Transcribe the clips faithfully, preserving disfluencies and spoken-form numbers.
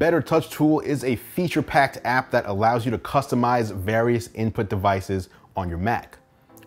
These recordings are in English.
BetterTouchTool is a feature-packed app that allows you to customize various input devices on your Mac.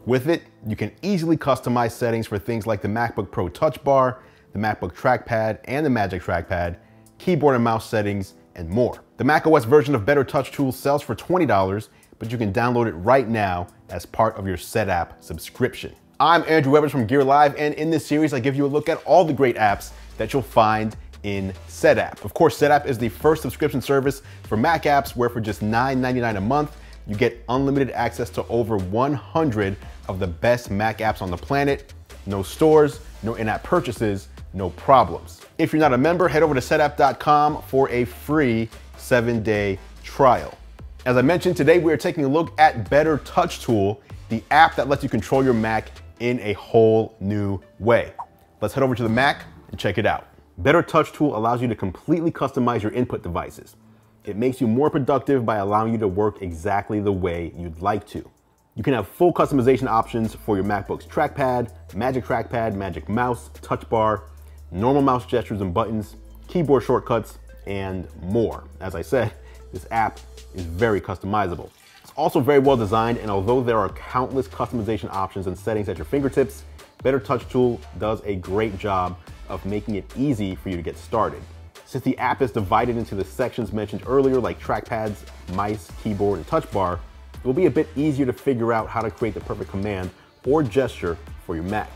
With it, you can easily customize settings for things like the MacBook Pro Touch Bar, the MacBook Trackpad and the Magic Trackpad, keyboard and mouse settings, and more. The macOS version of BetterTouchTool sells for twenty dollars, but you can download it right now as part of your Setapp subscription. I'm Andrew Webbins from Gear Live, and in this series, I give you a look at all the great apps that you'll find in Setapp. Of course, Setapp is the first subscription service for Mac apps, where for just nine ninety-nine a month, you get unlimited access to over one hundred of the best Mac apps on the planet. No stores, no in-app purchases, no problems. If you're not a member, head over to setapp dot com for a free seven day trial. As I mentioned, today we are taking a look at BetterTouchTool, the app that lets you control your Mac in a whole new way. Let's head over to the Mac and check it out. BetterTouchTool allows you to completely customize your input devices. It makes you more productive by allowing you to work exactly the way you'd like to. You can have full customization options for your MacBook's trackpad, Magic Trackpad, Magic Mouse, Touch Bar, normal mouse gestures and buttons, keyboard shortcuts, and more. As I said, this app is very customizable. It's also very well designed, and although there are countless customization options and settings at your fingertips, BetterTouchTool does a great job of making it easy for you to get started. Since the app is divided into the sections mentioned earlier, like trackpads, mice, keyboard, and touch bar, it will be a bit easier to figure out how to create the perfect command or gesture for your Mac.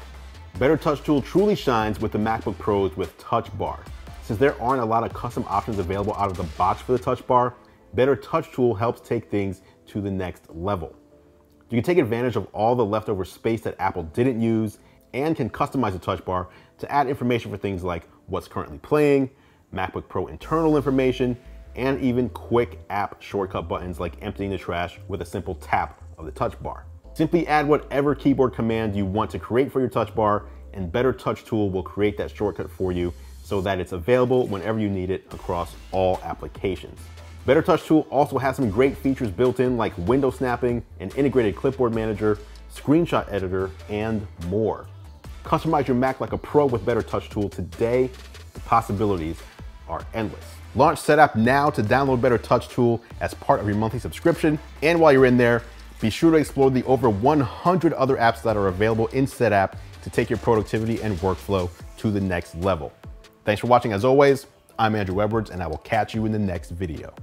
BetterTouchTool truly shines with the MacBook Pros with Touch Bar. Since there aren't a lot of custom options available out of the box for the Touch Bar, BetterTouchTool helps take things to the next level. You can take advantage of all the leftover space that Apple didn't use and can customize the Touch Bar to add information for things like what's currently playing, MacBook Pro internal information, and even quick app shortcut buttons like emptying the trash with a simple tap of the touch bar. Simply add whatever keyboard command you want to create for your touch bar, and BetterTouchTool will create that shortcut for you so that it's available whenever you need it across all applications. BetterTouchTool also has some great features built in, like window snapping, an integrated clipboard manager, screenshot editor, and more. Customize your Mac like a pro with BetterTouchTool today. The possibilities are endless. Launch Setapp now to download BetterTouchTool as part of your monthly subscription. And while you're in there, be sure to explore the over one hundred other apps that are available in Setapp to take your productivity and workflow to the next level. Thanks for watching. As always, I'm Andrew Edwards, and I will catch you in the next video.